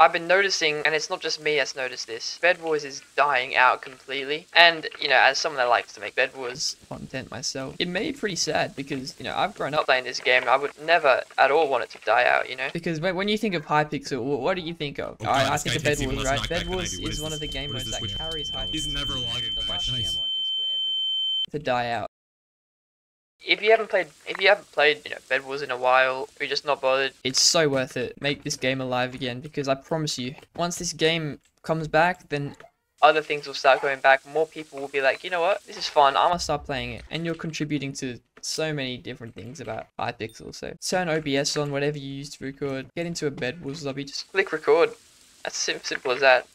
I've been noticing, and it's not just me that's noticed this, Bedwars is dying out completely. And, you know, as someone that likes to make Bedwars content myself, it made me pretty sad because, you know, I've grown up playing this game and I would never at all want it to die out, you know? Because when you think of Hypixel, what do you think of? Oh, I think of Bedwars, right? Bedwars is one of the game modes that carries Hypixel. He's never logging questions. The last one is for everything to die out. If you haven't played, you know, Bedwars in a while, or you're just not bothered, it's so worth it. Make this game alive again, because I promise you, once this game comes back, then other things will start going back. More people will be like, you know what, this is fun, I'm gonna start playing it. And you're contributing to so many different things about Hypixel. So turn OBS on, whatever you use to record, get into a Bedwars lobby, just click record. That's simple as that.